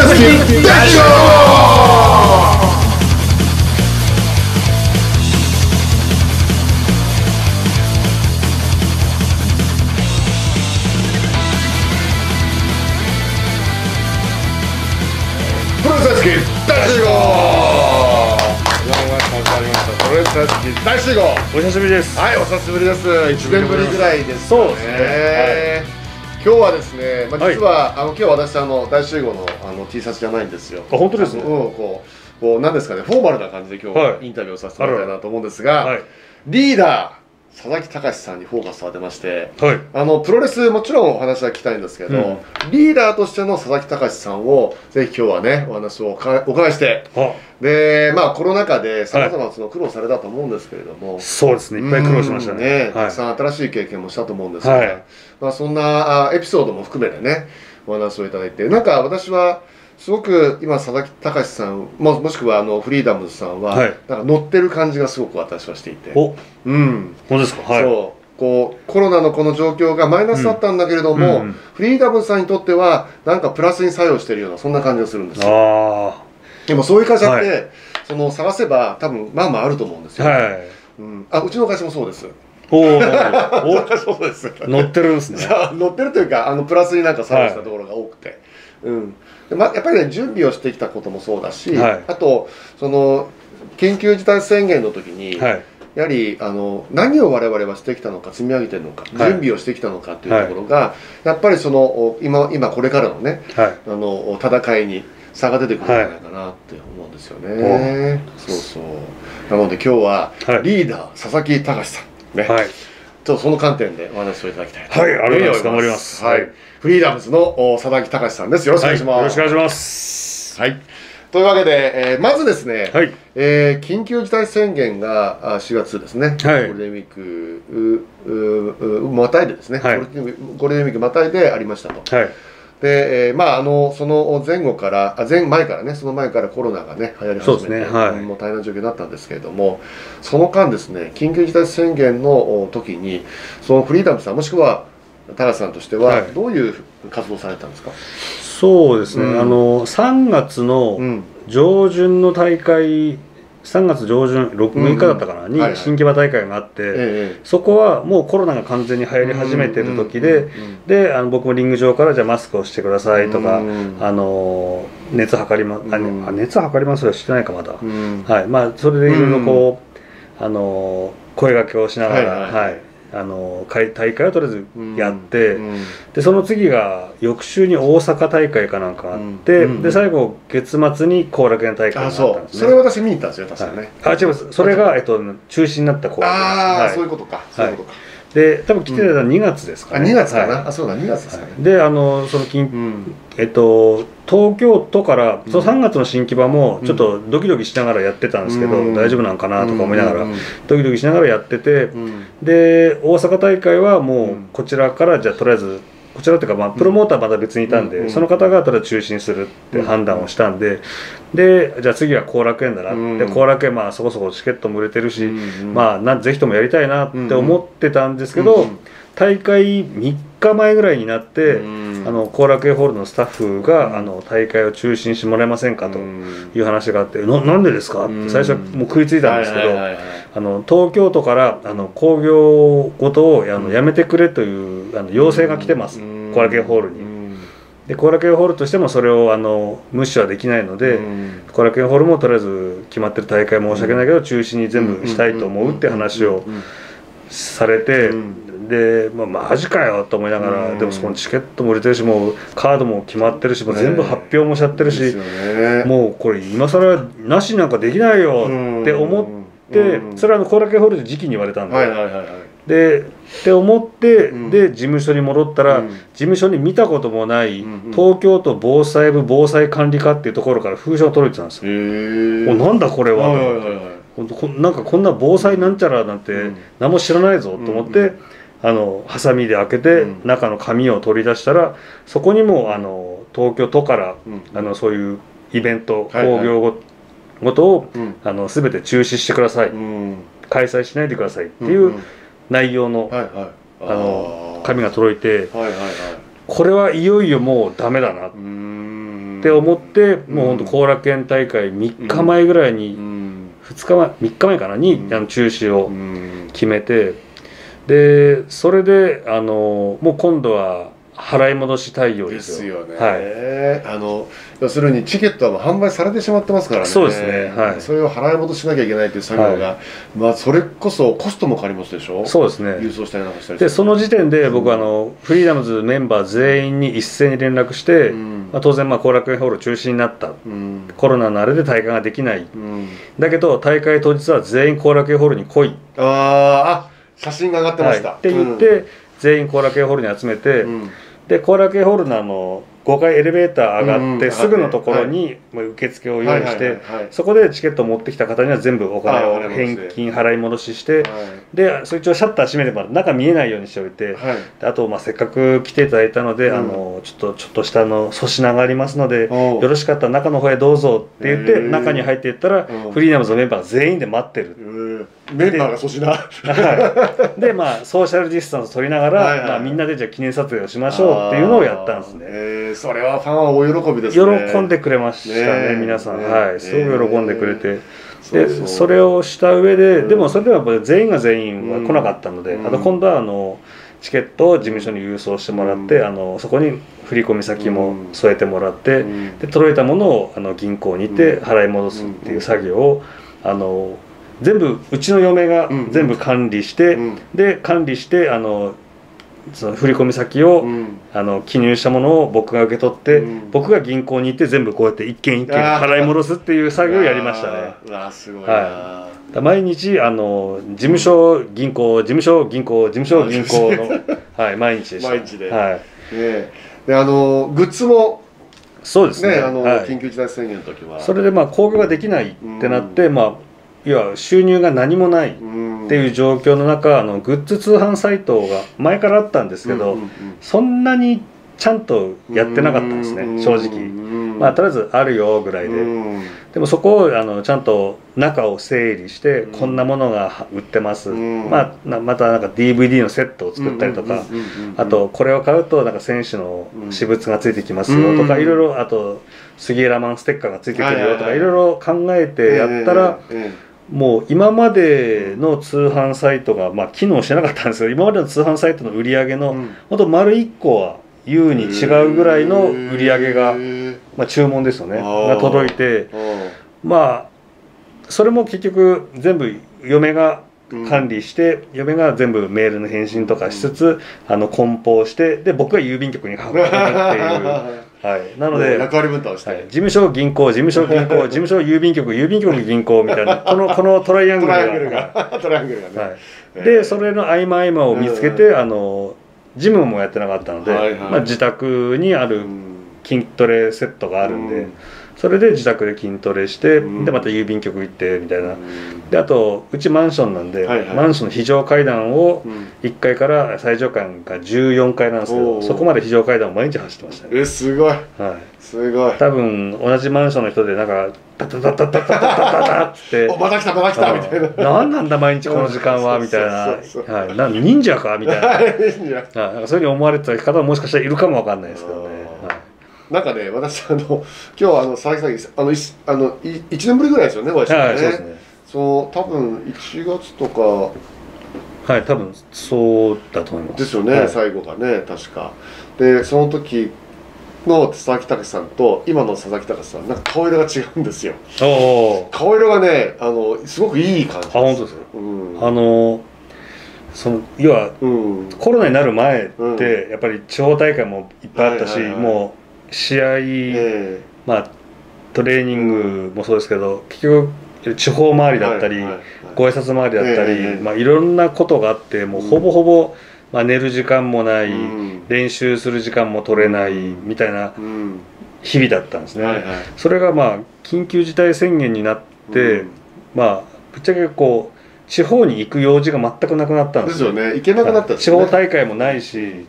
お久しぶりです。はい、お久しぶりです。1年ぶりぐらいですね。そうですね。今日はですね、実は今日私大集合のT シャツじゃないんですよ。あ、本当ですね。こうなんですかね、フォーマルな感じで今日インタビューをさせてもらいたいなと思うんですが、リーダー佐々木隆さんにフォーカスを当てまして、プロレスもちろんお話は聞きたいんですけど、リーダーとしての佐々木隆さんをぜひ今日はねお話をお伺いして。でコロナ禍でさまざまな苦労されたと思うんですけれども、そうですね、いっぱい苦労しましたね、たくさん新しい経験もしたと思うんですが、そんなエピソードも含めてね、お話をいただいて、なんか私は、すごく今、佐々木隆さん、もしくはフリーダムズさんは、なんか乗ってる感じがすごく私はしていて、本当ですか、コロナのこの状況がマイナスだったんだけれども、フリーダムズさんにとっては、なんかプラスに作用しているような、そんな感じがするんですよ。でもそういう会社って、探せば多分まあまああると思うんですよ、ね。うちの会社もそうです。乗ってるんですね。乗ってるというかプラスになんか作用したところが多くて、やっぱりね準備をしてきたこともそうだし、あと緊急事態宣言の時に、やはり何を我々はしてきたのか積み上げてるのか、準備をしてきたのかというところが、やっぱり今これからのね、戦いに差が出てくるんじゃないかなって思うんですよね。そうそう。なので今日はリーダー佐々木隆さんね、ちょっとその観点でお話をいただきたいと思います。はい、ありがとうございます。はい、フリーダムズの佐々木隆さんです。よろしくお願いします。よろしくお願いします。はい。というわけで、まずですね、緊急事態宣言が4月ですね、ゴールデンウィークまたいでですね、ゴールデンウィークまたいでありましたと。でその前後から前からね、その前からコロナがね流行り始めて、もう大変な状況になったんですけれども、その間ですね、緊急事態宣言の時にそのフリーダムさんもしくは隆さんとしてはどういう活動をされたんですか？そうですね、3月の上旬の大会、3月上旬6日だったかなに新木場大会があって、そこはもうコロナが完全に流行り始めてる時で、僕もリング上からじゃあマスクをしてくださいとか、熱測りますよしてないかまだ、それでいろいろこう声掛けをしながら大会をとりあえずやって、でその次が翌週に大阪大会かなんかあって、で最後月末に後楽園大会があったんですね。それ私見に行ったんですよ、確かにね。あ、違います、それが中止になった後楽園。ああ、そういうことか、そういうことか。で多分来てたのは2月ですかね。2月かな、あ、そうだ2月ですかね。でその東京都からその3月の新木場もちょっとドキドキしながらやってたんですけど、大丈夫なんかなとか思いながらドキドキしながらやってて、で大阪大会はもうこちらからじゃあとりあえずこちらっていうか、プロモーターはまた別にいたんで、その方がただ中止にするって判断をしたんで、でじゃあ次は後楽園だなって、後楽園まあそこそこチケットも売れてるし、まあぜひともやりたいなって思ってたんですけど、大会3日前ぐらいになって、後楽園ホールのスタッフが、大会を中止にしてもらえませんかという話があって、なんでですかって最初もう食いついたんですけど、東京都から興行ごとをやめてくれという要請が来てます、後楽園ホールに。で後楽園ホールとしてもそれを無視はできないので、後楽園ホールもとりあえず決まってる大会申し訳ないけど中止に全部したいと思うって話をされて。でマジかよと思いながら、でもそこのチケットも売れてるし、もうカードも決まってるし、もう全部発表もしちゃってるし、もうこれ今更なしなんかできないよって思って、それは後楽園ホールで時期に言われたんで、って思って、で事務所に戻ったら、事務所に見たこともない東京都防災部防災管理課っていうところから封書が届いてたんですよ。なんだこれは、なんかこんな防災なんちゃらなんて何も知らないぞと思って、ハサミで開けて中の紙を取り出したら、そこにも東京都からそういうイベント興行ごとを全て中止してください、開催しないでくださいっていう内容の紙が届いて、これはいよいよもうダメだなって思って、もうほんと後楽園大会3日前ぐらいに、2日前3日前かなに中止を決めて、でそれでもう今度は払い戻し対応ですよね。要するにチケットは販売されてしまってますからね。そうですね、はい、それを払い戻しなきゃいけないという作業が、はい、まあそれこそコストもかかりますでしょ。そうですね、郵送したりなんかしたりで、その時点で僕はフリーダムズメンバー全員に一斉に連絡して、まあ、当然後楽園ホール中止になった、コロナのあれで大会ができない、だけど大会当日は全員後楽園ホールに来い、あ、写真が上がってました、はい、って言って、全員後楽園ホールに集めて、で後楽園ホールの5階エレベーター上がってすぐのところに受付を用意して、そこでチケットを持ってきた方には全部お金を返金払い戻しして、でそれ一応シャッター閉めれば中見えないようにしておいて、あとせっかく来ていただいたのでちょっとした粗品がありますのでよろしかったら中の方へどうぞって言って、中に入っていったらフリーダムズのメンバー全員で待ってる。メンバーが粗品で、まあソーシャルディスタンス取りながらみんなでじゃあ記念撮影をしましょうっていうのをやったんですね。それはファンは大喜びですね。喜んでくれましたね、皆さん、はい、すごい喜んでくれて、でそれをした上で、でもそれではやっぱり全員は来なかったので、あと今度はチケットを事務所に郵送してもらって、そこに振込先も添えてもらって、で届いたものを銀行にて払い戻すっていう作業を全部うちの嫁が全部管理して、で管理してその振込先を記入したものを僕が受け取って、僕が銀行に行って全部こうやって一件一件払い戻すっていう作業をやりましたね。わあすごいな。毎日事務所銀行事務所銀行事務所銀行の毎日でした。毎日で。でグッズもそうですね。緊急事態宣言の時はそれで興行ができないってなって、いわゆる収入が何もないっていう状況の中、グッズ通販サイトが前からあったんですけど、そんなにちゃんとやってなかったんですね、正直。とりあえずあるよぐらいで、でもそこをちゃんと中を整理してこんなものが売ってます、またなんか DVD のセットを作ったりとか、あとこれを買うとなんか選手の私物がついてきますよとか、いろいろ、あと杉浦マンステッカーがついてくるよとかいろいろ考えてやったら。もう今までの通販サイトが機能してなかったんですけど、今までの通販サイトの売り上げのほんと丸1個は優に違うぐらいの売り上げが、注文ですよねが届いて、それも結局全部嫁が管理して、嫁が全部メールの返信とかしつつ梱包して、で僕が郵便局に運ぶっていう。はい、なので役割分担をして、事務所銀行事務所銀行事務所郵便局郵便局銀行みたいなこのトライアングルがで、それの合間合間を見つけて、ジムもやってなかったので、自宅にある筋トレセットがあるんで、それで自宅で筋トレして、でまた郵便局行ってみたいな。であとうちマンションなんで、マンションの非常階段を1階から最上階が14階なんですけど、そこまで非常階段を毎日走ってましたね。すごい、すごい。多分同じマンションの人でなんかタタタタタタタタタって「また来たまた来た」みたいな「何なんだ毎日この時間は」みたいな「忍者か」みたいな、そういうふうに思われてた方はもしかしたらいるかもわかんないですけどね。なんかね、私今日佐々木さん1年ぶりぐらいですよね、お会いしたのね。そう、多分1月とか、はい、多分そうだと思いますですよね、はい、最後がね、確かで、その時の佐々木武さんと今の佐々木武さん、なんか顔色が違うんですよ。顔色がね、すごくいい感じです。あ、本当ですか。要は、コロナになる前って、やっぱり地方大会もいっぱいあったし、もう試合、トレーニングもそうですけど、結局地方回りだったりご挨拶回りだったり、いろんなことがあって、もうほぼほぼ、寝る時間もない、練習する時間も取れないみたいな日々だったんですね。それが緊急事態宣言になって、ぶっちゃけこう地方に行く用事が全くなくなったんですよね。行けなくなったんですね。地方大会もないし、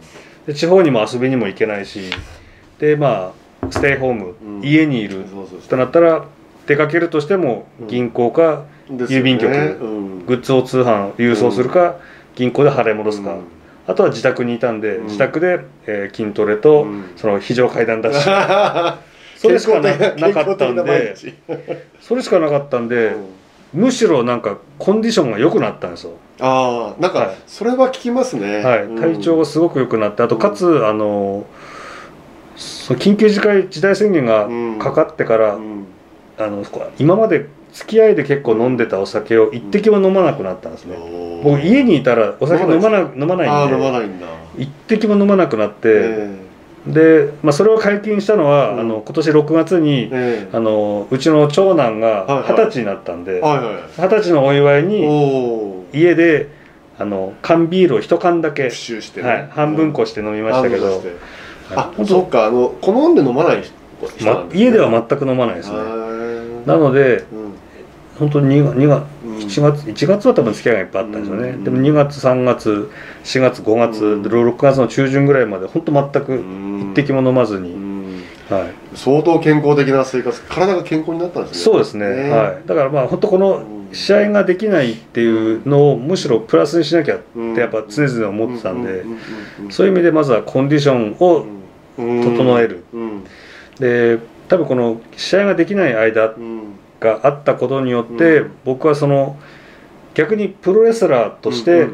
で地方にも遊びにも行けないし。でステイホーム、家にいるとなったら出かけるとしても銀行か郵便局、グッズを通販郵送するか、銀行で払い戻すか、あとは自宅にいたんで、自宅で筋トレとその非常階段ダッシュそれしかなかったんでむしろなんかコンディションが良くなったんですよ。ああ、なんかそれは聞きますね。はい、体調がすごく良くなって、あとかつ緊急事態宣言がかかってから今まで付き合いで結構飲んでたお酒を一滴も飲まなくなったんですね。僕家にいたらお酒飲まないんで一滴も飲まなくなって、で、まあ、それを解禁したのは、今年6月に、うちの長男が20歳になったんで、20歳のお祝いに家で缶ビールを一缶だけ半分こして飲みましたけど。あ、そうか、好んで飲まない人なんですね。家では全く飲まないですね。なので本当に1月は多分付き合いがいっぱいあったんですよね。でも2月3月4月5月6月の中旬ぐらいまで本当全く一滴も飲まずに、相当健康的な生活、体が健康になったんですね。そうですね、はい。だからまあ本当この試合ができないっていうのをむしろプラスにしなきゃってやっぱ常々思ってたんで、そういう意味でまずはコンディションを整える。で、多分この試合ができない間があったことによって僕はその逆にプロレスラーとして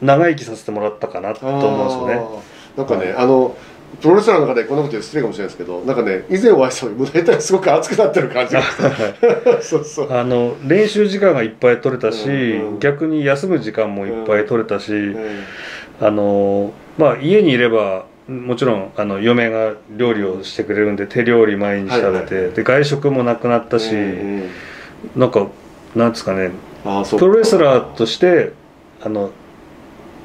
長生きさせてもらったかなと思うんですよね。なんかね、プロレスラーの中でこんなこと言うと失礼かもしれないですけど、なんかね、以前お会いしたのに胸板がすごく熱くなってる感じがして練習時間がいっぱい取れたし、逆に休む時間もいっぱい取れたし、まあ、家にいればもちろん嫁が料理をしてくれるんで手料理毎日食べて、で外食もなくなったし、なんかなんですかね、プロレスラーとして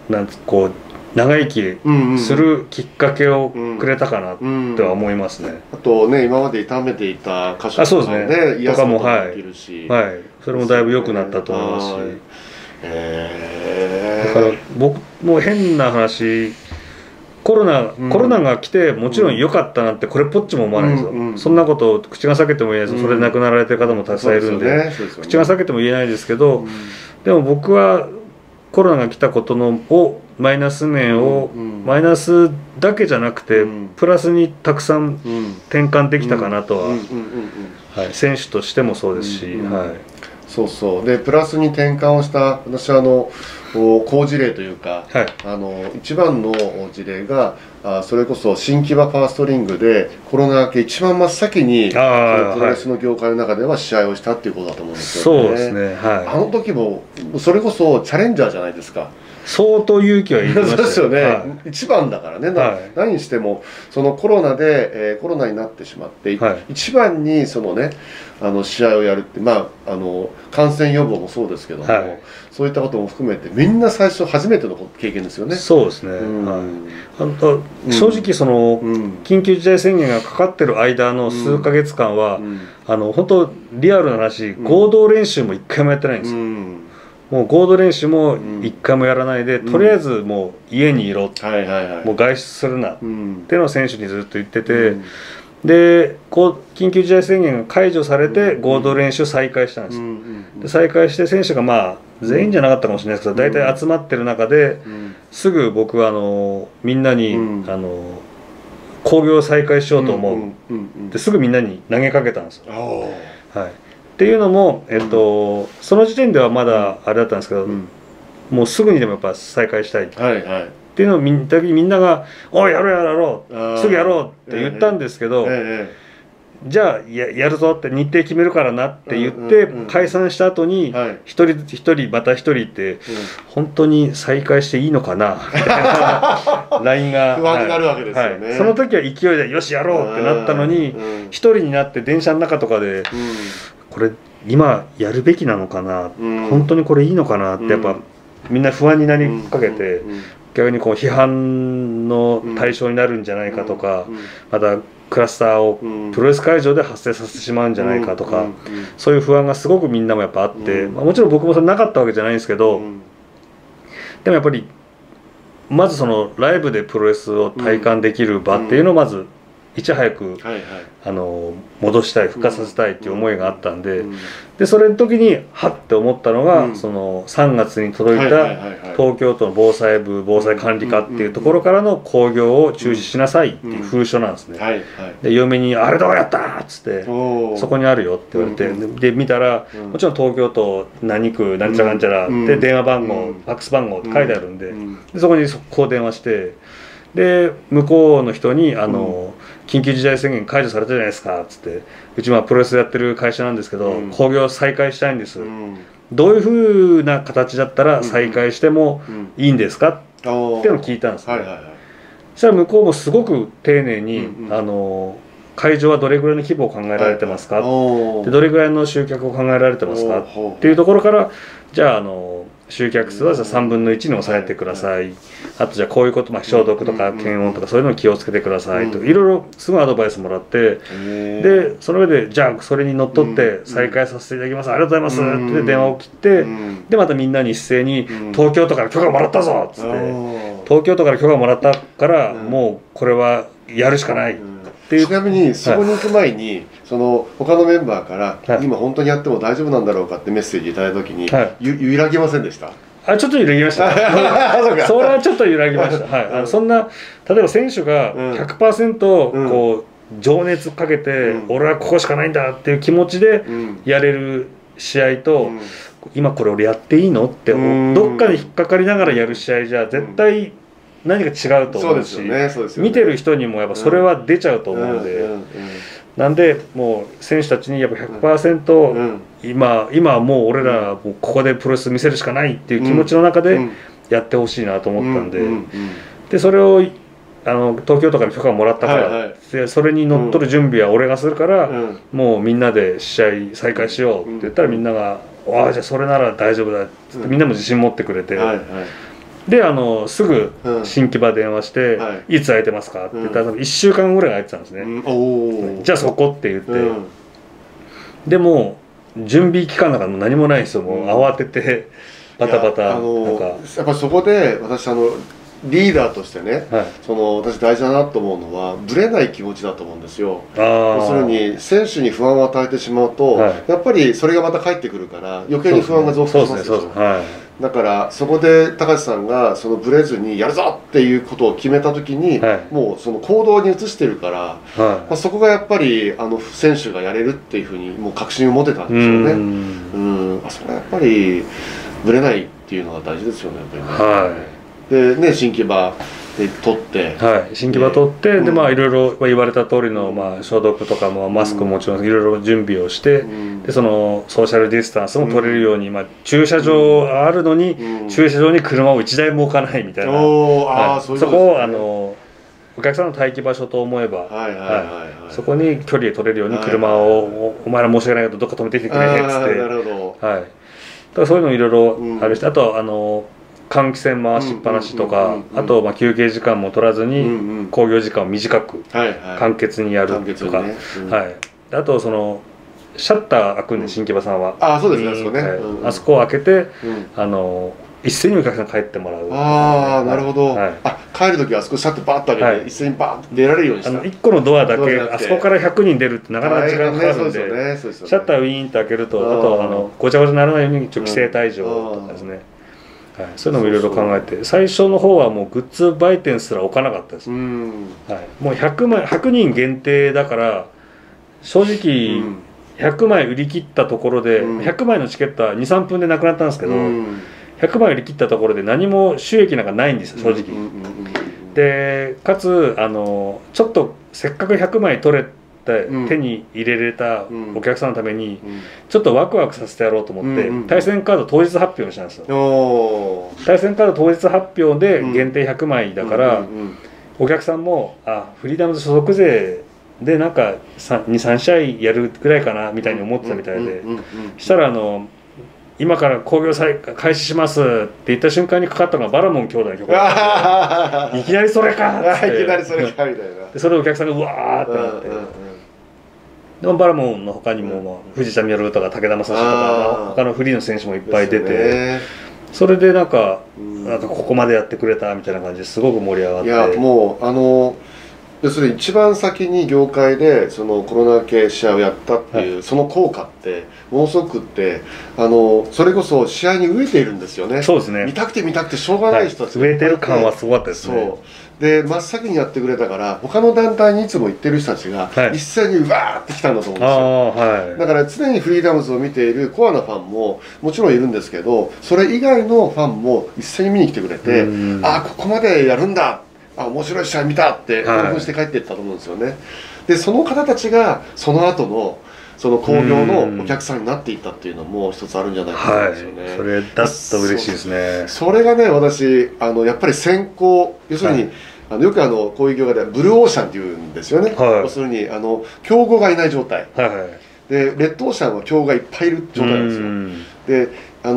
なんつこう長生きするきっかけをくれたかなとは思いますね。あとね、今まで痛めていた箇所とかね、癒すこともできるし、それもだいぶ良くなったと思いますし、だから僕も変な話、コロナが来てもちろん良かったなんてこれっぽっちも思わないですよ。そんなことを口が裂けても言えず、それで亡くなられてる方もたくさんいるんで口が裂けても言えないですけど、でも僕はコロナが来たことのをマイナス面をマイナスだけじゃなくてプラスにたくさん転換できたかなとは、選手としてもそうですし、そうそうでプラスに転換をした。私は好事例というか、一番の事例がそれこそ新木場ファーストリングでコロナ明け一番真っ先にプロレスの業界の中では試合をしたっていうことだと思うんですよね。そうですね、はい、あの時もそれこそチャレンジャーじゃないですか。相当勇気はいりましたよね、はい、一番だからね、はい、何にしてもそのコロナで、コロナになってしまって、はい、一番にそのね試合をやるって、まあ感染予防もそうですけども、はい、そういったことも含めてみんな最初初めての経験ですよね。そうですね、正直その、緊急事態宣言がかかってる間の数ヶ月間は、本当リアルな話、合同練習も一回もやってないんですよ。もう合同練習も一回もやらないで、とりあえずもう家にいろ、もう外出するなっていうのを選手にずっと言ってて、で緊急事態宣言が解除されて合同練習再開したんです、で再開して選手がまあ全員じゃなかったかもしれないですけど、大体集まってる中ですぐ僕はみんなに興行再開しようと思うですぐみんなに投げかけたんですよ。っていうのも、その時点ではまだあれだったんですけど、もうすぐにでもやっぱ再開したいっていうのをみんなが「おいやろうやろうすぐやろう」って言ったんですけど、じゃあ やるぞって日程決めるからなって言って解散した後に一人一人また一人って本当に再開していいのかなってLINE が不安になるわけですよね。その時は勢いで「よしやろう」ってなったのに一人になって電車の中とかで。これ今やるべきなのかな、本当にこれいいのかなってやっぱみんな不安になりかけて、逆にこう批判の対象になるんじゃないかとか、またクラスターをプロレス会場で発生させてしまうんじゃないかとか、そういう不安がすごくみんなもやっぱあって、もちろん僕もそれなかったわけじゃないんですけど、でもやっぱりまずそのライブでプロレスを体感できる場っていうのをまずいち早く、はいはい、戻したい、復活させたいっていう思いがあったんで、うんうん、でそれの時にはって思ったのが、うん、その3月に届いた東京都の防災部防災管理課っていうところからの興行を中止しなさいっていう封書なんですね。で嫁に「あれどうやった!」っつって「そこにあるよ」って言われて、で見たらもちろん東京都何区何ちゃら何ちゃらで電話番号、ファックス番号って書いてあるんで、でそこに速攻電話して、で向こうの人に緊急事態宣言解除されたじゃないですかっつって、うちプロレスやってる会社なんですけど興行再開したいんです、どういうふうな形だったら再開してもいいんですかっていうのを聞いたんですね。そしたら向こうもすごく丁寧に会場はどれぐらいの規模を考えられてますか、でどれぐらいの集客を考えられてますかっていうところから、じゃあ集客数は3分の1に抑えてください、あとじゃあこういうこと、消毒とか検温とかそういうのを気をつけてくださいといろいろすごいアドバイスもらって、でその上でじゃあそれにのっとって再開させていただきます、ありがとうございますって電話を切って、でまたみんなに一斉に東京都から許可もらったぞっつって、東京都から許可もらったからもうこれはやるしかない。ちなみにそこに行く前に、はい、他のメンバーから「今本当にやっても大丈夫なんだろうか」ってメッセージいただいた時に、はい、揺らぎませんでした？あ、ちょっと揺らぎましたそれはちょっと揺らぎました、はい、そんな例えば選手が 100% こう情熱かけて、俺はここしかないんだっていう気持ちでやれる試合と、今これ俺やっていいのってどっかに引っかかりながらやる試合じゃ絶対何か違うと思うし、見てる人にもやっぱそれは出ちゃうと思うので、なんでもう選手たちにやっぱ 100% 今はもう俺らここでプロレス見せるしかないっていう気持ちの中でやってほしいなと思ったんで、でそれを東京都から許可をもらったから、でそれにのっとる準備は俺がするから、もうみんなで試合再開しようって言ったら、みんなが「ああじゃあそれなら大丈夫だ」って、みんなも自信持ってくれて。ですぐ新木場電話して「いつ空いてますか?」って言ったら1週間ぐらい空いてたんですね。じゃあそこって言って、でも準備期間なんか何もないんですよ。もう慌ててバタバタ。やっぱそこで私リーダーとしてね、私大事だなと思うのはぶれない気持ちだと思うんですよ。要するに選手に不安を与えてしまうと、やっぱりそれがまた返ってくるから余計に不安が増幅しますよ。だからそこで高橋さんがブレずにやるぞっていうことを決めた時に、もう行動に移してるから、そこがやっぱり選手がやれるっていうふうにもう確信を持てたんでしょうね。それはやっぱりブレないっていうのが大事ですよね、やっぱりね。でね、新木場で取って、新木場取ってで、いろいろ言われた通りの消毒とかもマスクももちろんいろいろ準備をして、でソーシャルディスタンスも取れるように、駐車場あるのに駐車場に車を1台も置かないみたいな、そこをお客さんの待機場所と思えば、そこに距離を取れるように車を「お前ら申し訳ないけどどっか止めてきてくれ」っつって、だからそういうのいろいろあるし、あと換気扇回しっぱなしとか、あと休憩時間も取らずに興行時間を短く簡潔にやるとか、あとシャッター開くんで、新木場さんはあそこを開けて一斉にお客さん帰ってもらう。ああなるほど。帰る時はあそこシャッターバーッと開けて一斉にバーッと出られるようにした。1個のドアだけ、あそこから100人出るってなかなか時間かかるんで、シャッターウィーンって開けると、あとごちゃごちゃにならないように規制退場とかですね、そういうのもいろいろ考えて、最初の方はもうグッズ売店すら置かなかったです。もう100人限定だから、正直100枚売り切ったところで、100枚のチケットは 2、3 分でなくなったんですけど、100枚売り切ったところで何も収益なんかないんですよ、正直。でかつちょっとせっかく100枚取れて手に入れれたお客さんのためにちょっとワクワクさせてやろうと思って、対戦カード当日発表にしたんですよ。対戦カード当日発表で限定100枚だから、お客さんもあフリーダムズ所属税でなんか2、3試合やるぐらいかなみたいに思ってたみたいで、したら今から興行開始しますって言った瞬間にかかったのがバラモン兄弟の曲だった。いきなりそれかっつっていきなりそれかみたいな。それをお客さんがうわーってなって、でもバラモンの他にも藤田稔とか武田正史とか他のフリーの選手もいっぱい出て、それでなんかここまでやってくれたみたいな感じですごく盛り上がって。いやもう要するに一番先に業界でそのコロナ系試合をやったっていう、はい、その効果ってものすごくってそれこそ試合に飢えているんですよね。そうですね、見たくて見たくてしょうがない人たち、はい、飢えてる感はすごかったですね。そうで真っ先にやってくれたから他の団体にいつも行ってる人たちが一斉にうわーって来たんだと思うんですよ、はい、だから常にフリーダムズを見ているコアなファンももちろんいるんですけど、それ以外のファンも一斉に見に来てくれて、ああここまでやるんだ、あ面白い試合見たって興奮して帰っていったと思うんですよね、はい、でその方たちがその後のその興行のお客さんになっていったっていうのも一つあるんじゃないかと思うんですよね、はい、それだと嬉しいですね。 それがね、私やっぱり先行、要するに、はい、よくこういう業界ではブルーオーシャンっていうんですよね、はい、要するに競合がいない状態、はい、でレッドオーシャンは競合がいっぱいいる状態なんですよ。で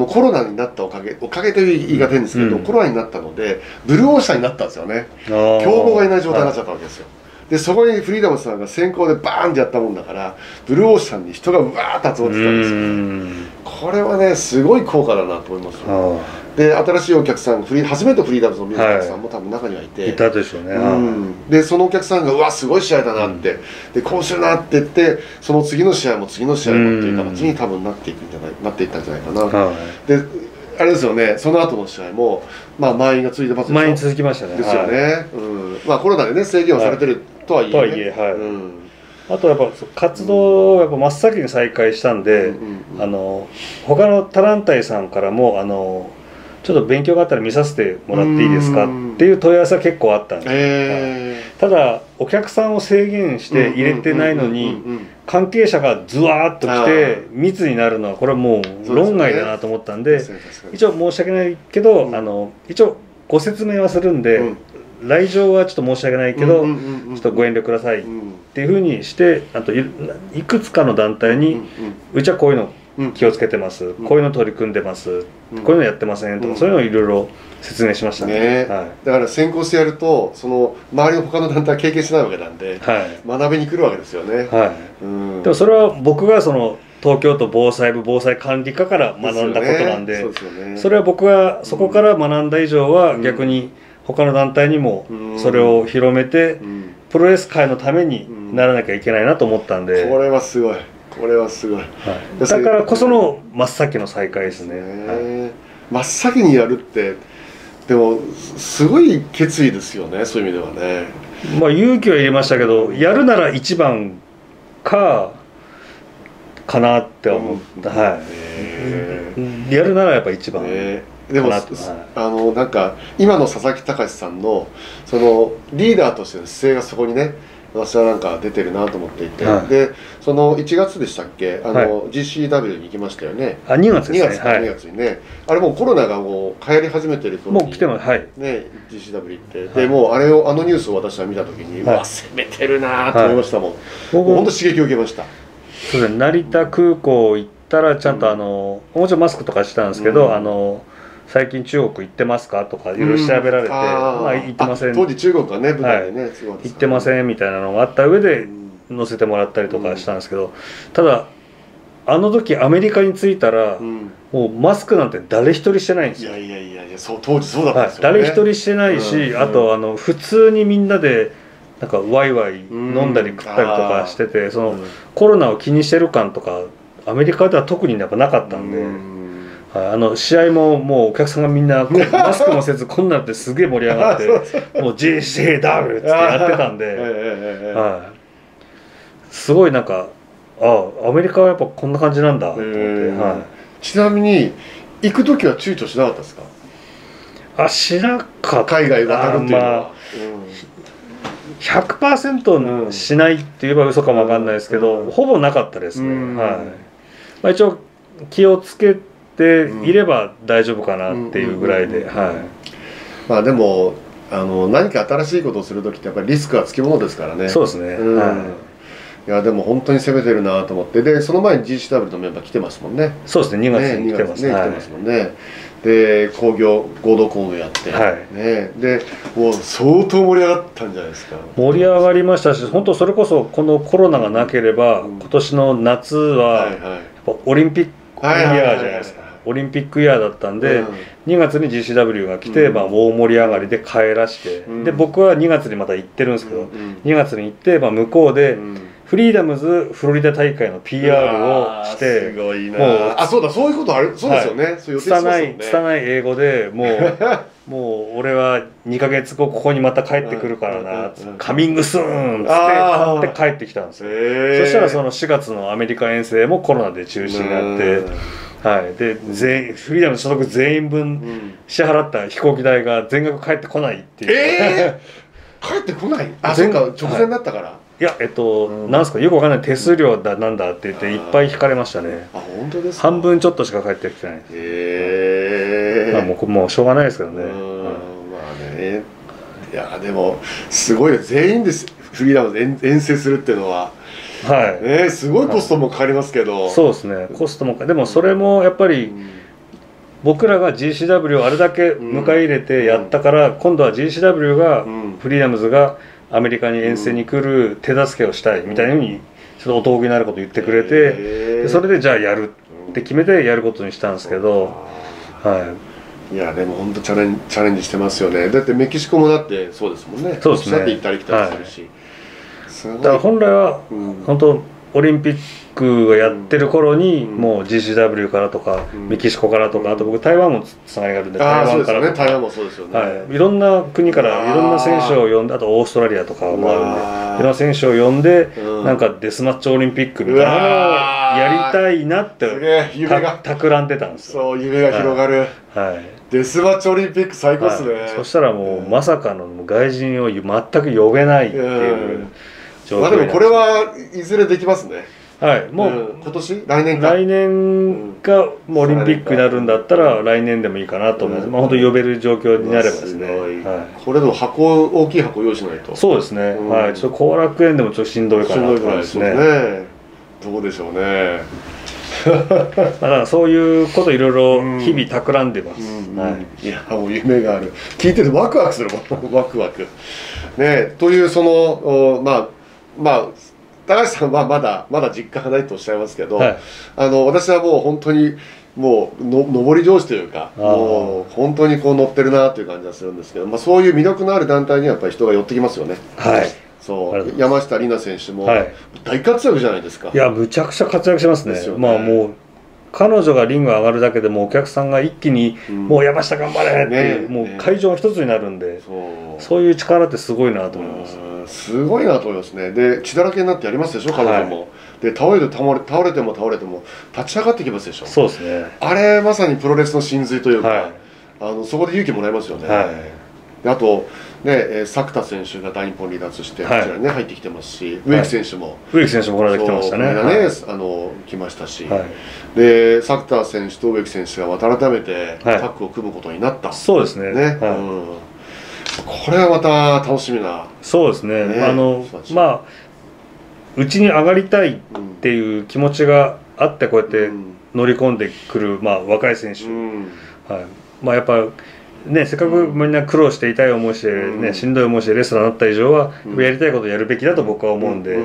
コロナになったおかげという言い方ですけど、コロナになったのでブルーオーシャンになったんですよね。競合がいない状態になっちゃったわけですよ、はい、でそこにフリーダムさんが先行でバーンってやったもんだからブルーオーシャンに人がうわーっと集まってきたんですよ、ね、これはねすごい効果だなと思いますよ。で新しいお客さん、初めてフリーダムズを見るお客さんも多分中にはいて、はい、いたでしょうね、うん、でそのお客さんが「うわすごい試合だな」って「でこうするな」って言って、その次の試合も次の試合もっていう形に多分なっていったんじゃないかな、はい、であれですよね、その後の試合も、まあ、満員が続いてますよね。満員続きましたね。ですよね、はい、うん、まあコロナでね制限をされてるとはいえ、あとやっぱ活動をやっぱ真っ先に再開したんで、他の他団体さんからもちょっと勉強があったら見させてもらっていいですかっていう問い合わせは結構あったんです、ただお客さんを制限して入れてないのに関係者がズワーッと来て密になるのはこれはもう論外だなと思ったんで、一応申し訳ないけど、一応ご説明はするんで、来場はちょっと申し訳ないけどちょっとご遠慮くださいっていうふうにして、あといくつかの団体にうちはこういうの気をつけてます、こういうの取り組んでます、こういうのやってませんとか、そういうのをいろいろ説明しましたね。だから先行してやるとその周りの他の団体は経験しないわけなんで、はい、学びに来るわけですよね。でもそれは僕がその東京都防災部防災管理課から学んだことなんで、それは僕がそこから学んだ以上は、逆に他の団体にもそれを広めて、プロレス界のためにならなきゃいけないなと思ったんで、これはすごい。これはすごい、はい、だからこその真っ先の再開ですね、はい、真っ先にやるってでもすごい決意ですよね、そういう意味ではね。まあ勇気は入れましたけど、やるなら一番かなって思った、はい、やるならやっぱ一番、でもなんか今の佐々木隆さんのそのリーダーとしての姿勢がそこにね私はなんか出てるなと思っていて、はい、でその1月でしたっけ、はい、GCW に行きましたよね。あ、2月ですね。2月にね、はい、あれもうコロナがもう流行り始めてる頃にもう来てます、はい、ね、GCW 行って、はい、でもうあのニュースを私は見た時に、はい、うわ攻めてるなと思いましたもん、はい、もう本当刺激を受けました。そうですね、成田空港行ったらちゃんともちろんマスクとかしてたんですけど、最近中国行ってますかとかいろいろ調べられて、まあ行ってません、当時中国はね舞台でね、行ってませんみたいなのがあった上で載せてもらったりとかしたんですけど、ただあの時アメリカに着いたらもうマスクなんて誰一人してないんですよ。いやいやいや、そう当時そうだったんですよね。誰一人してないし、あと普通にみんなでなんかワイワイ飲んだり食ったりとかしてて、そのコロナを気にしてる感とかアメリカでは特にやっぱなかったんで。試合ももうお客さんがみんなマスクもせずこんなんってすげえ盛り上がってもう GCW ってやってたんで、すごいなんかアメリカはやっぱこんな感じなんだと思って、ちなみに行く時は躊躇しなかったですか？あ、しなかった。海外渡るっていうのは 100% しないって言えば嘘かもわかんないですけど、ほぼなかったですね。一応気をつけでいれば大丈夫かなっていうぐらいで、まあでも何か新しいことをする時ってやっぱりリスクはつきものですからね。そうですね、いやでも本当に攻めてるなと思って、でその前に GCW のメンバー来てますもんね。そうですね、2月に来てますね。来てますもんね。で興行合同公演やってね、でもう相当盛り上がったんじゃないですか。盛り上がりましたし、本当それこそこのコロナがなければ今年の夏はオリンピックイヤーじゃないですか。オリンピックイヤーだったんで、2月に GCW が来て、まあ大盛り上がりで帰らして、で僕は2月にまた行ってるんですけど、2月に行って、まあ向こうでフリーダムズフロリダ大会の PR をして、もうあ、そうだ、そういうことある、そうですよね、拙い英語でもう俺は2ヶ月後ここにまた帰ってくるからな、カミングスーンっつって帰ってきたんですよ。そしたらその4月のアメリカ遠征もコロナで中止になって、はい、でフリーダム所属全員分支払った飛行機代が全額帰ってこないっていう。帰ってこない？あ、そうか、直前だったから。いや、なんすか、よくわかんない手数料だなんだって言っていっぱい引かれましたね。あ、本当ですか。半分ちょっとしか返ってきてないです。まあもうしょうがないですけどね。まあね、いやでもすごい、全員ですフリーダムで遠征するっていうのは、はい、ね、すごいコストもかかりますけど。そうですね、コストもでもそれもやっぱり。僕らが GCW をあれだけ迎え入れてやったから、今度は GCW が、フリーダムズがアメリカに遠征に来る手助けをしたいみたいなふうにちょっとおとぎになることを言ってくれて、それでじゃあやるって決めてやることにしたんですけど、はい、いやでも本当チャレンジしてますよね。だってメキシコもだってそうですもんね。そうですね、行ったり来たりするし、だから本来は、本当オリンピックをやってる頃に、もう GCW からとか、メキシコからとか、あと僕台湾もつながりがあるんで、台湾もそうですよね、はい、いろんな国からいろんな選手を呼んで、あとオーストラリアとかもあるんで、いろんな選手を呼んで、なんかデスマッチオリンピックみたいなのをやりたいなって企んでたんですよ。そう、夢が広がる。はい、デスマッチオリンピック最高っすね。そしたらもうまさかの外人を全く呼べないっていう。まあでもこれはいずれできますね。はい、もう今年、来年がもうオリンピックになるんだったら来年でもいいかなと思います。まあ本当に呼べる状況になればですね。これでも箱、大きい箱用意しないと。そうですね、はい、ちょっと後楽園でもちょっとしんどいかなと思いますね。どうでしょうね。だからそういうこといろいろ日々企んでます。いやもう夢がある、聞いててワクワクするワクワクね。というそのまあ高橋さんはまだ実家がないとおっしゃいますけど、はい、私はもう本当にもう上り調子というか、もう本当にこう乗ってるなという感じがするんですけど、まあ、そういう魅力のある団体にはやっぱり人が寄ってきますよね。はい、そう山下里奈選手も大活躍じゃないですか。はい、いやむちゃくちゃ活躍しますね。ですよね。まあもう彼女がリング上がるだけでもお客さんが一気に「もう山下頑張れ!」っていう、もう会場が一つになるんで、そういう力ってすごいなと思います。すごいなと思いますね。で血だらけになってやりますでしょ、彼女も。で倒れても倒れても立ち上がってきますでしょ。そうですね、あれまさにプロレスの真髄というか、そこで勇気もらえますよね。あと作田選手が大日本離脱してこちらに入ってきてますし、植木選手もこの間来てましたね。来ましたし、で作田選手と植木選手が改めてタッグを組むことになった。そうですね、これはまた楽しみな。そうですね、まあうちに上がりたいっていう気持ちがあって、こうやって乗り込んでくる若い選手、まあやっぱね、せっかくみんな苦労して痛い思いして、しんどい思いしてレスラーになった以上は、やりたいことをやるべきだと僕は思うんで、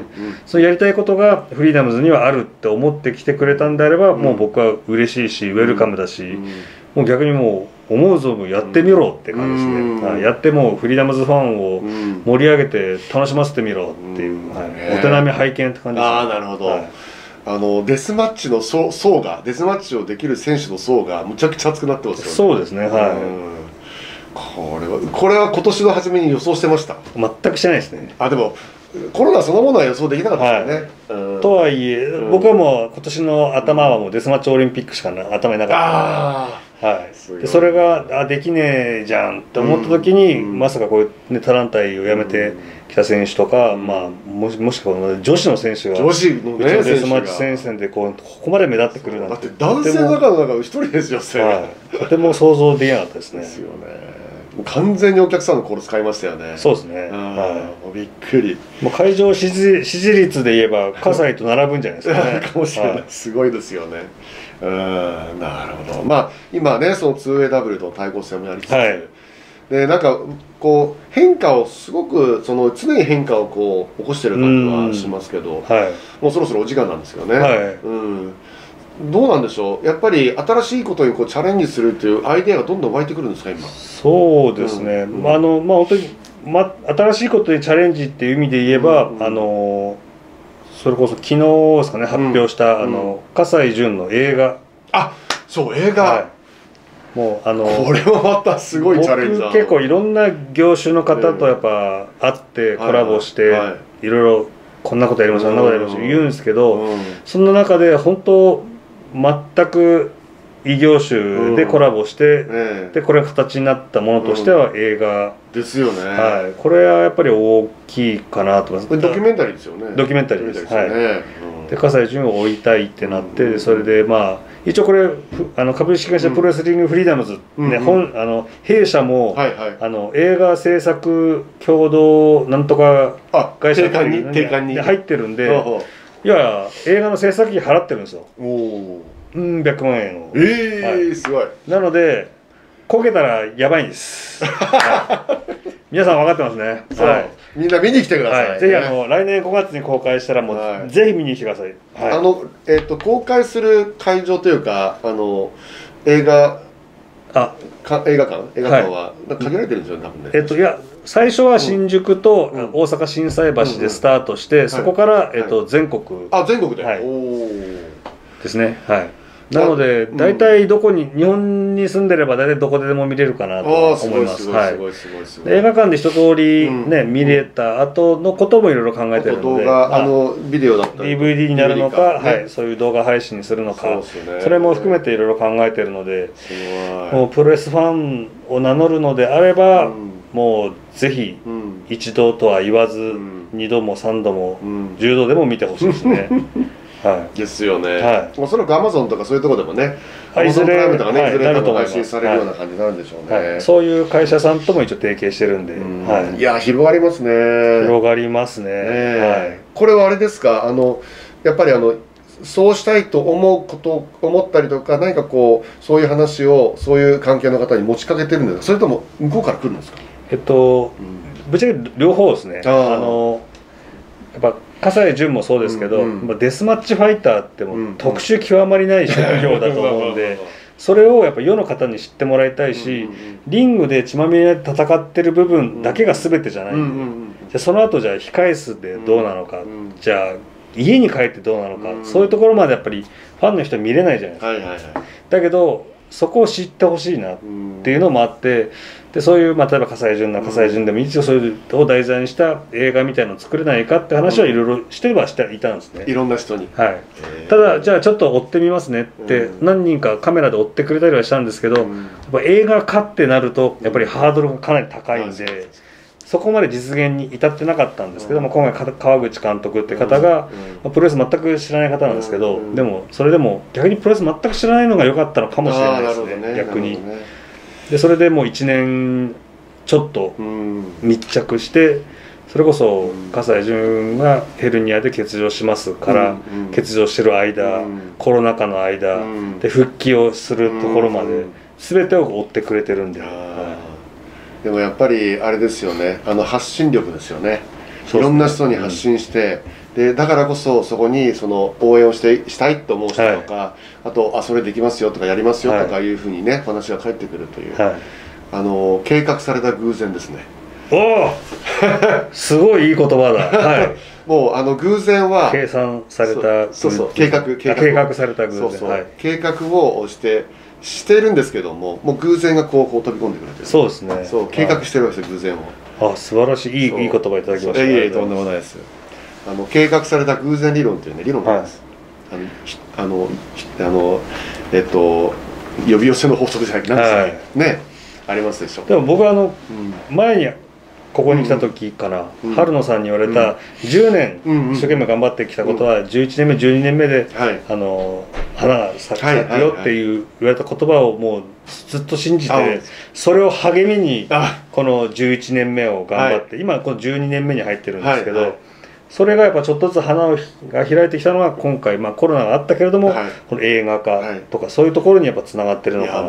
そのやりたいことがフリーダムズにはあるって思ってきてくれたんであれば、もう僕は嬉しいしウェルカムだし、もう逆にもう思う存分やってみろって感じですね。やってもうフリーダムズファンを盛り上げて楽しませてみろっていう、お手並み拝見って感じですね。あ、なるほど。デスマッチの層が、デスマッチをできる選手の層がむちゃくちゃ厚くなってますよね。そうですね、はい。これは今年の初めに予想してました？全くしてないですね。あ、でもコロナそのものは予想できなかったですよね。はい、とはいえ、僕はもう今年の頭はもうデスマッチオリンピックしか頭になかったので、はい、でそれができねえじゃんって思った時に、まさかこういう他団体を辞めてきた選手とか、まあ、もしくは女子の選手が女子のデスマッチ戦線でここまで目立ってくるなんて、だって男性の中の一人ですよ。とても想像できなかったですね。ですよね。完全にお客さんの心使いましたよね。そうですね、びっくり。もう会場支持率で言えば葛西と並ぶんじゃないですかね。かもしれない、すごいですよね。なるほど。まあ今ね、その 2AW との対抗戦もやりつつ、でなんかこう変化をすごく、その常に変化をこう起こしてる感じはしますけど、もうそろそろお時間なんですよね。どうなんでしょう、やっぱり新しいことにこうチャレンジするというアイデアがどんどん湧いてくるんですか、今。そうですね、うん、まあ、本当に、新しいことにチャレンジっていう意味で言えば、うんうん、それこそ昨日ですかね、発表した、うん、葛西潤の映画。あ、そう、映画。はい、もうこれはまたすごいチャレンジだ。僕結構いろんな業種の方とやっぱ会ってコラボして、いろいろこんなことやりましょう、あんなことやりましょう言うんですけど、うん、そんな中で本当全く異業種でコラボして、でこれが形になったものとしては映画ですよね。はい、これはやっぱり大きいかなと思います。これドキュメンタリーですよね。ドキュメンタリーです。はい。で葛西潤を追いたいってなって、それでまあ。一応これ株式会社プロレスリングフリーダムズね、弊社も映画制作共同なんとか会社に入ってるんで、いや映画の制作費払ってるんですよ、100万円を。すごい。なのでこけたらやばいんです。皆さん分かってますね。みんな見に来てください。ぜひ来年5月に公開したらもうぜひ見に来てください。公開する会場というか映画館は限られてるんですよね、多分ね。いや最初は新宿と大阪心斎橋でスタートして、そこから全国。あ、全国で。ですね。はい。なので大体どこに、日本に住んでれば大体どこでも見れるかなと思います。映画館で一通りね見れた後のこともいろいろ考えてるので、ビデオだったり DVD になるのか、そういう動画配信にするのか、それも含めていろいろ考えてるので、もうプロレスファンを名乗るのであれば、もうぜひ一度とは言わず二度も三度も10度でも見てほしいですね。ですよね。おそらくアマゾンとかそういうところでもね、アマゾンプライムとかね、いずれかも配信されるような感じになるんでしょうね。そういう会社さんとも一応提携してるんで、いや広がりますね。広がりますね。これはあれですか、やっぱりそうしたいと思ったりとか、何かこうそういう話をそういう関係の方に持ちかけてるんですか、それとも向こうから来るんですか。ぶっちゃけ両方ですね。やっぱ葛西潤もそうですけど、デスマッチファイターってもう特殊極まりない職業だと思うんで、それをやっぱ世の方に知ってもらいたいし、リングで血まみれで戦ってる部分だけが全てじゃないんで、その後じゃあ控え室でどうなのか、じゃあ家に帰ってどうなのか、そういうところまでやっぱりファンの人は見れないじゃないですか。だけどそこを知ってほしいなっていうのもあって、でそういう、例えば葛西潤なら葛西潤でも一応そういうを題材にした映画みたいのを作れないかって話はいろいろしていたんですね、いろんな人に。はい。ただじゃあちょっと追ってみますねって何人かカメラで追ってくれたりはしたんですけど、やっぱ映画化ってなるとやっぱりハードルがかなり高いんで、そこまで実現に至ってなかったんですけども、今回川口監督って方がプロレス全く知らない方なんですけど、でもそれでも逆にプロレス全く知らないのが良かったのかもしれないですね、逆に。でそれでもう1年ちょっと密着して、それこそ葛西潤がヘルニアで欠場しますから、欠場してる間、コロナ禍の間で復帰をするところまで全てを追ってくれてるんで。でもやっぱりあれですよね、発信力ですよね。いろんな人に発信して、でだからこそそこにその応援をしたいと思う人とか、あとそれできますよとかやりますよとかいうふうにね、話が返ってくるという、計画された偶然ですね。おお、すごいいい言葉だ。はい、もう偶然は計算された、計画された偶然、計画をしてるんですけども、もう偶然がこう飛び込んでくるという。そうですね。そう、計画してるわけですよ、偶然を。あ、素晴らしい、いい言葉いただきました。いえいえ、とんでもないです。計画された偶然理論というね、理論なんです。呼び寄せの法則じゃなくて、なんですかね。ね、ありますでしょ。でも僕は前にここに来た時かな、春野さんに言われた10年一生懸命頑張ってきたことは11年目12年目で花が咲くよっていう言われた言葉をもうずっと信じて、それを励みにこの11年目を頑張って、今この12年目に入ってるんですけど、それがやっぱちょっとずつ花が開いてきたのが今回、コロナがあったけれども、この映画化とかそういうところにやっぱつながってるのかなと。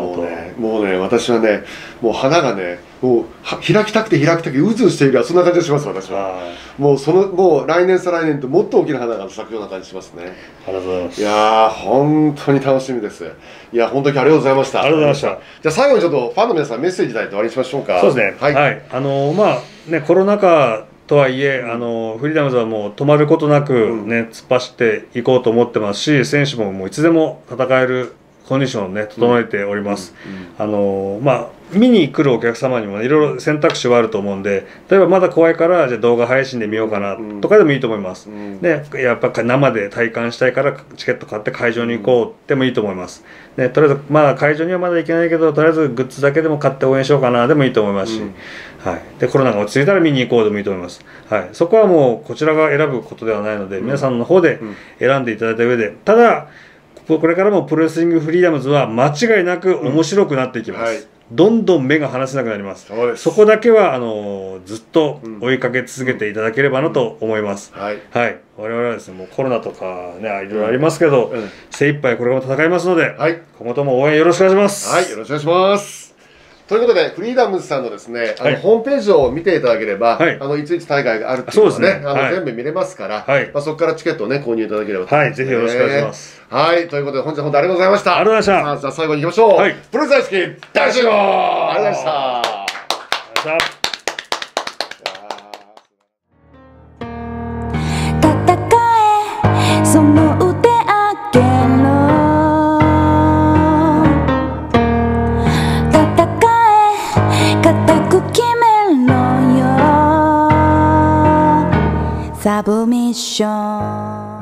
もうね、私はね、もう花がね、こう開きたくて開きたくてうずうずしているような、そんな感じがします、私は。もう来年再来年ともっと大きな花が咲くような感じしますね。ありがとうございます。いやー、本当に楽しみです。いや、本当にありがとうございました。ありがとうございました。じゃあ最後にちょっとファンの皆さんメッセージいただいて終わりにしましょうか。そうですね、はい、はい、まあね、コロナ禍とはいえ、フリーダムズはもう止まることなく、ね、突っ走っていこうと思ってますし、選手ももういつでも戦えるコンディションを、ね、整えております。見に来るお客様にも、ね、いろいろ選択肢はあると思うんで、例えばまだ怖いからじゃあ動画配信で見ようかなとかでもいいと思います。で、やっぱ生で体感したいからチケット買って会場に行こうでもいいと思います。ね、とりあえずまだ会場にはまだ行けないけど、とりあえずグッズだけでも買って応援しようかなでもいいと思いますし、はい、でコロナが落ち着いたら見に行こうでもいいと思います。はい、そこはもうこちらが選ぶことではないので、皆さんの方で選んでいただいた上で、ただこれからもプロレスリングフリーダムズは間違いなく面白くなっていきます。はい、どんどん目が離せなくなります。そこだけはずっと追いかけ続けていただければなと思います。はい、はい、我々はですね、もうコロナとかね、いろいろありますけど、精一杯これからも戦いますので、はい、今後とも応援よろしくお願いします。はい、よろしくお願いします。ということで、フリーダムズさんのですね、ホームページを見ていただければ、いついつ大会があるっていうのはね、全部見れますから、そこからチケットをね、購入いただければと思います。はい、ぜひよろしくお願いします。はい、ということで、本日は本当にありがとうございました。ありがとうございました。じゃあ最後に行きましょう。プロレス大好き大集合！ありがとうございました。ありがとうございました。サブミッション。